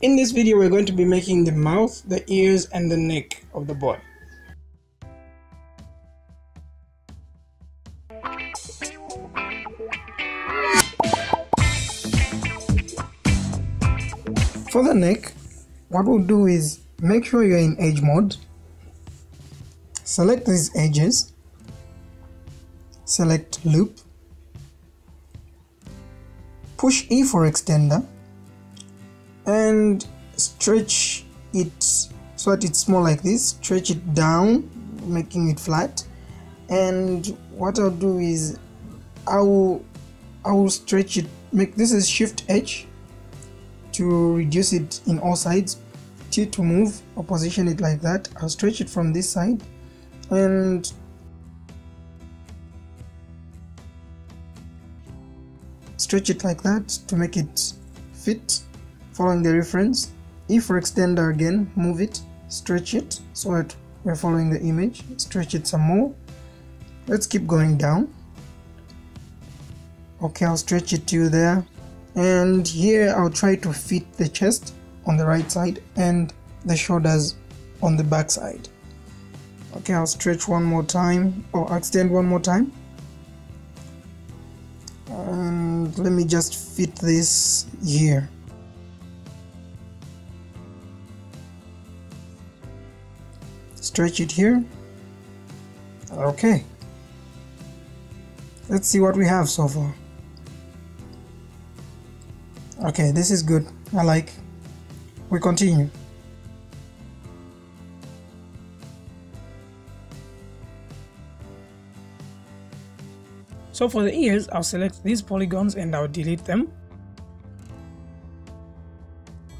In this video, we're going to be making the mouth, the ears, and the neck of the boy. For the neck, what we'll do is make sure you're in edge mode. Select these edges, select loop, push E for extender, and stretch it so that it's more like this. Stretch it down, making it flat. And what I'll do is I will stretch it. This is shift H to reduce it in all sides, T to move or position it like that. I'll stretch it from this side, and stretch it like that to make it fit, following the reference. E for extender again, move it, stretch it so that we're following the image. Stretch it some more. Let's keep going down. Okay, I'll stretch it to there, and here I'll try to fit the chest on the right side and the shoulders on the back side. Okay, I'll stretch one more time, or extend one more time, and let me just fit this here. Stretch it here. Okay, let's see what we have so far. Okay, this is good. I like. We continue. So for the ears, I'll select these polygons and I'll delete them.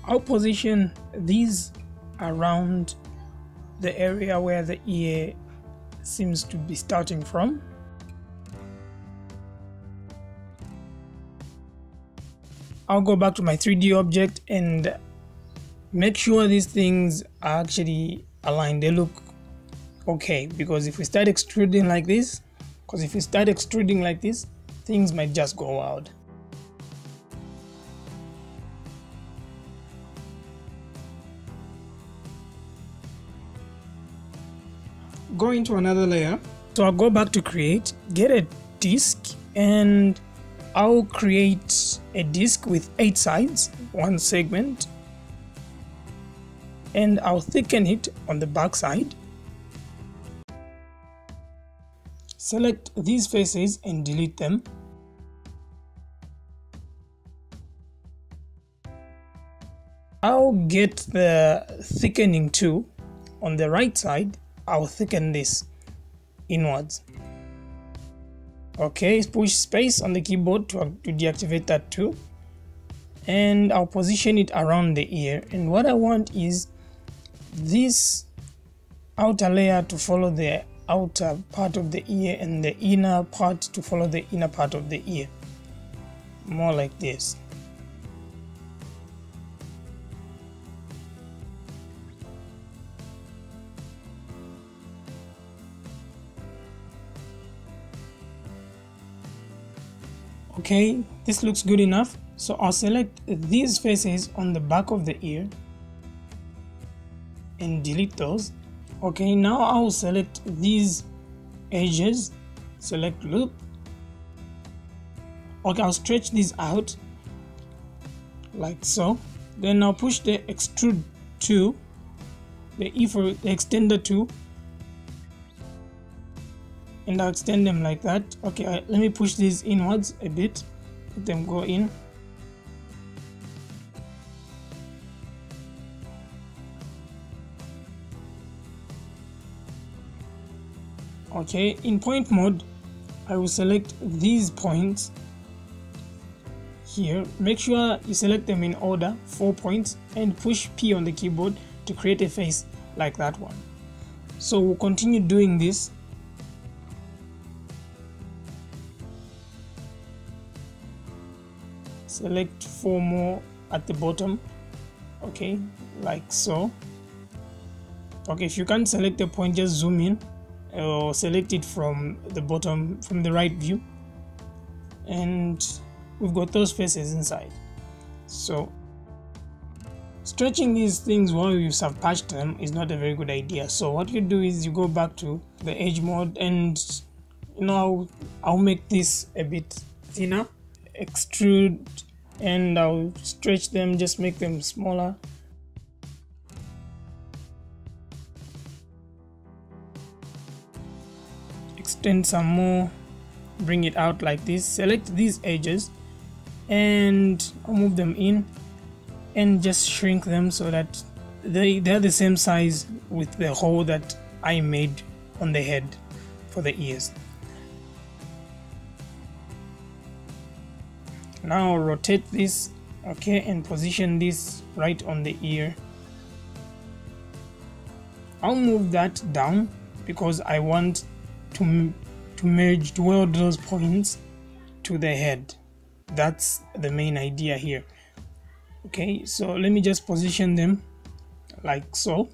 I'll position these around the area where the ear seems to be starting from. I'll go back to my 3D object and make sure these things are actually aligned. They look okay, because if we start extruding like this, things might just go wild. Go into another layer. So I'll go back to create, get a disk, and I'll create a disk with 8 sides, one segment, and I'll thicken it on the back side. Select these faces and delete them. I'll get the thickening tool on the right side. I'll thicken this inwards. Okay, push space on the keyboard to deactivate that tool, and I'll position it around the ear. And what I want is this outer layer to follow the outer part of the ear, and the inner part to follow the inner part of the ear, more like this. Okay, this looks good enough. So I'll select these faces on the back of the ear and delete those. Okay, now I'll select these edges, select loop. Okay, I'll stretch these out like so. Then I'll push the extrude tool, the E for the extender tool, and I'll extend them like that. Okay, let me push these inwards a bit, let them go in. Okay, in point mode, I will select these points here. Make sure you select them in order, 4 points, and push P on the keyboard to create a face like that one. So we'll continue doing this. Select 4 more at the bottom, okay, like so. Okay, if you can't select a point, just zoom in, or select it from the bottom, from the right view, and we've got those faces inside. So Stretching these things once you have patched them is not a very good idea. So what you do is you go back to the edge mode, and now I'll make this a bit thinner, extrude, and I'll stretch them, just make them smaller. Extend some more, bring it out like this. Select these edges and I'll move them in and just shrink them so that they're the same size with the hole that I made on the head for the ears. Now rotate this, okay, and position this right on the ear. I'll move that down because I want to merge, to weld those points to the head. That's the main idea here. Okay, so let me just position them like so.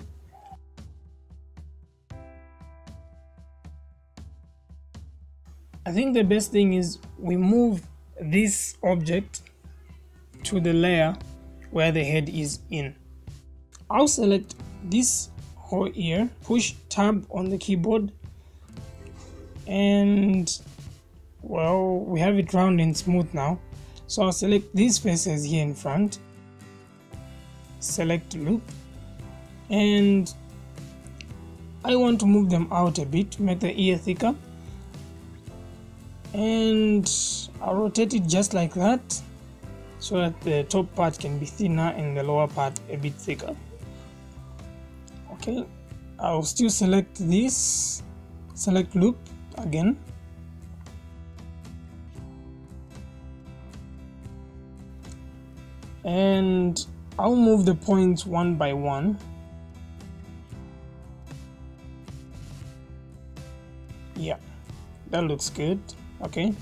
I think the best thing is we move this object to the layer where the head is in. I'll select this whole ear, push tab on the keyboard, and well, we have it round and smooth now. So I'll select these faces here in front, select loop, and I want to move them out a bit to make the ear thicker, and I'll rotate it just like that so that the top part can be thinner and the lower part a bit thicker. Okay, I'll still select this, select loop again, and I'll move the points one by one. Yeah, that looks good. Okay,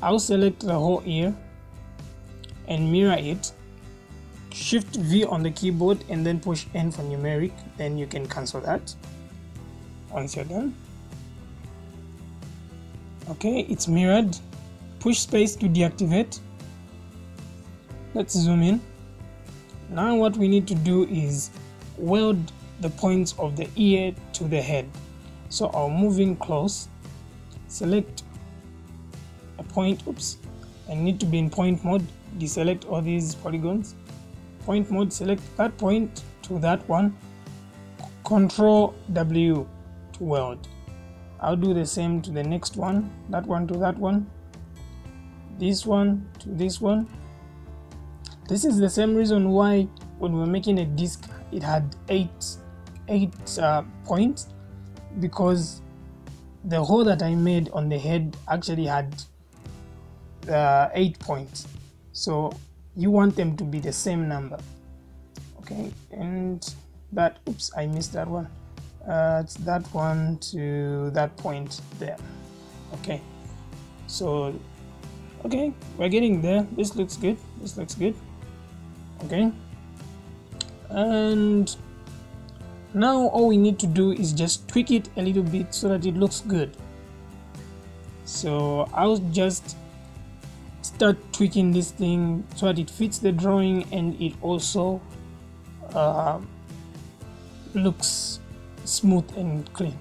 I'll select the whole ear and mirror it. Shift V on the keyboard and then push N for numeric, then you can cancel that once you're done. Okay, it's mirrored. Push space to deactivate. Let's zoom in. Now what we need to do is weld the points of the ear to the head. So I'll move in close, select a point, oops, I need to be in point mode, deselect all these polygons. Point mode, select that point to that one, Control W to weld. I'll do the same to the next one, that one to that one, this one to this one. This is the same reason why when we're making a disc it had eight points, because the hole that I made on the head actually had 8 points, so you want them to be the same number. Okay, and that, oops, I missed that one. It's that one to that point there. Okay, so okay, we're getting there. This looks good, this looks good. Okay, and now all we need to do is just tweak it a little bit so that it looks good. So I'll just start tweaking this thing so that it fits the drawing and it also looks smooth and clean.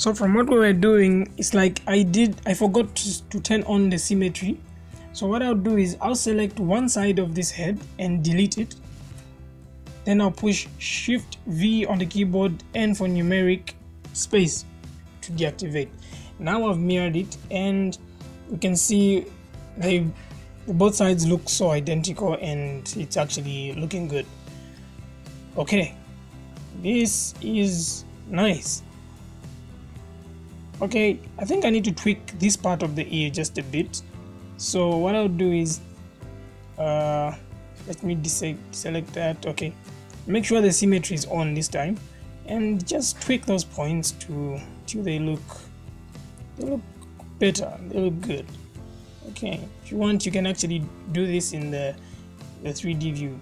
So from what we were doing, it's like I forgot to turn on the symmetry. So what I'll do is I'll select one side of this head and delete it. Then I'll push Shift V on the keyboard and for numeric space to deactivate. Now I've mirrored it and you can see they both sides look so identical and it's actually looking good. Okay, this is nice. Okay, I think I need to tweak this part of the ear just a bit. So what I'll do is let me select that. Okay, make sure the symmetry is on this time and just tweak those points till they look better, they look good. Okay, if you want, you can actually do this in the 3D view.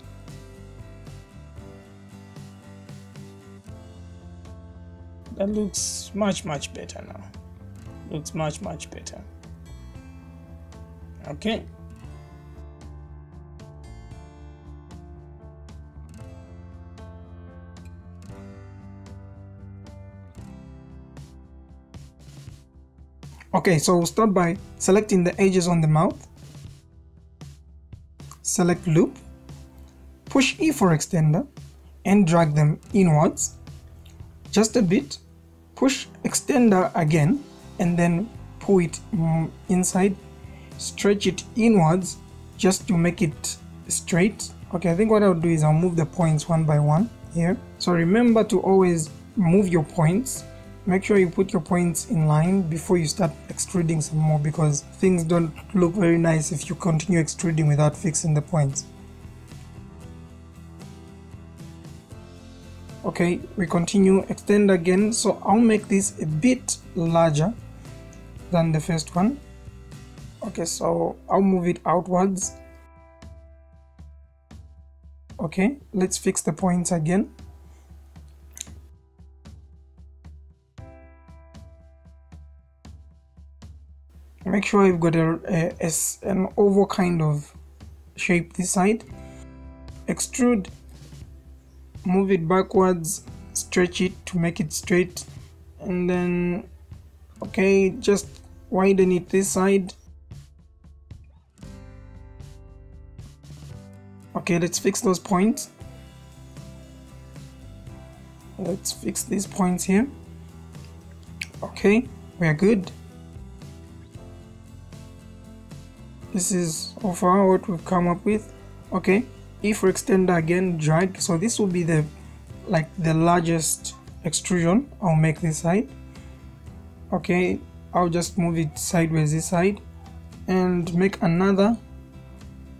That looks much better now. Looks much better. Okay. Okay, so we'll start by selecting the edges on the mouth. Select loop, push E for extender and drag them inwards just a bit. Push extender again and then pull it inside, stretch it inwards just to make it straight. Okay, I think what I'll do is I'll move the points one by one here. So remember to always move your points. Make sure you put your points in line before you start extruding some more, because things don't look very nice if you continue extruding without fixing the points. Okay, we continue, extend again. So I'll make this a bit larger than the first one. Okay, so I'll move it outwards. Okay, let's fix the points again. Make sure you've got an oval kind of shape this side. Extrude. Move it backwards, stretch it to make it straight, and then okay, just widen it this side. Okay, let's fix those points. Let's fix these points here. Okay, we are good. This is so far what we've come up with. Okay, E for extender again, drag. So this will be the largest extrusion. I'll make this side. Okay, I'll just move it sideways this side and make another,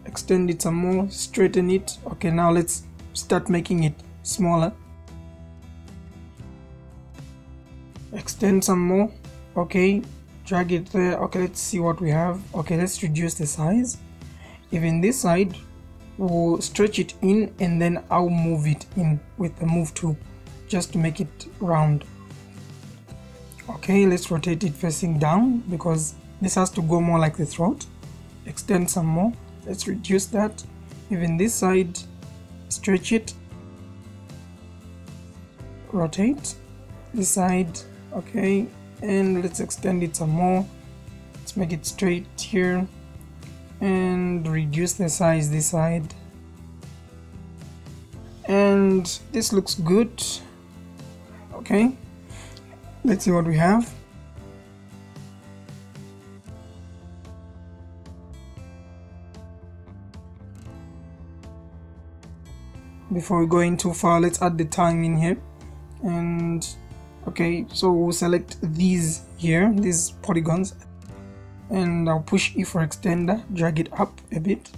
extend it some more, straighten it. Okay, now let's start making it smaller. Extend some more. Okay, drag it there. Okay, let's see what we have. Okay, let's reduce the size. Even this side, we'll stretch it in and then I'll move it in with the move tool just to make it round. Okay, let's rotate it facing down because this has to go more like the throat. Extend some more. Let's reduce that. Even this side, stretch it, rotate this side. Okay, and let's extend it some more. Let's make it straight here and reduce the size this side, and this looks good. Okay, let's see what we have. Before going too far, let's add the tongue in here. And okay, so we'll select these here, these polygons, and I'll push E for extender, drag it up a bit,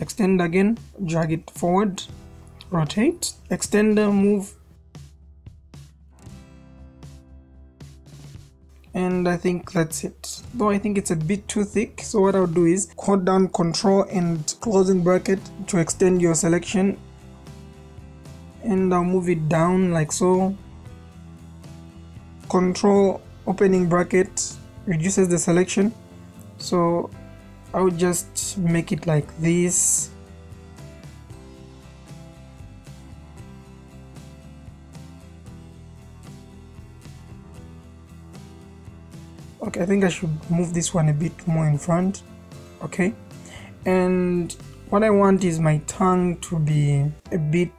extend again, drag it forward, rotate, extender, move, and I think that's it. Though I think it's a bit too thick, so what I'll do is hold down Control and closing bracket to extend your selection, and I'll move it down like so. Control opening bracket reduces the selection. So I'll just make it like this. Okay, I think I should move this one a bit more in front. Okay, and what I want is my tongue to be a bit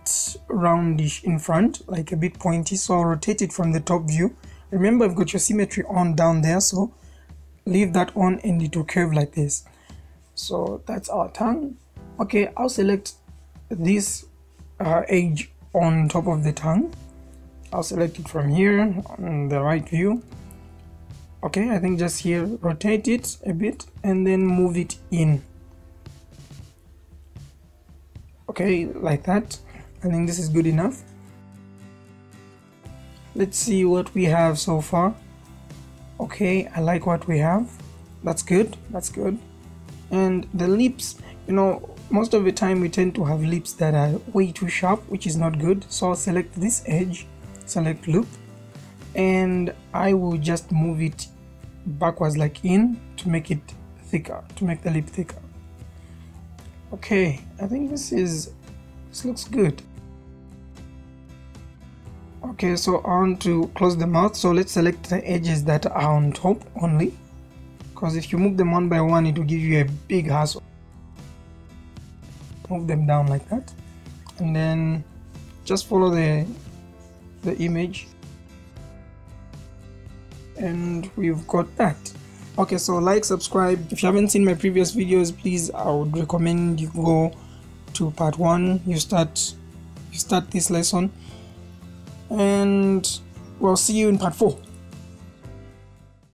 roundish in front, like a bit pointy, so I'll rotate it from the top view. Remember, I've got your symmetry on down there, so leave that on and it will curve like this. So that's our tongue. Okay, I'll select this edge on top of the tongue. I'll select it from here on the right view. Okay, I think just here, rotate it a bit and then move it in. Okay, like that. I think this is good enough. Let's see what we have so far. Okay, I like what we have. That's good, that's good. And the lips, you know, most of the time we tend to have lips that are way too sharp, which is not good. So I'll select this edge, select loop, and I will just move it backwards like in to make it thicker, to make the lip thicker. Okay, I think this looks good. Okay, so I want to close the mouth, so let's select the edges that are on top only, because if you move them one by one it will give you a big hassle. Move them down like that and then just follow the image, and we've got that. Okay, so like, subscribe. If you haven't seen my previous videos, please, I would recommend you go to part 1. You start this lesson, and we'll see you in part 4.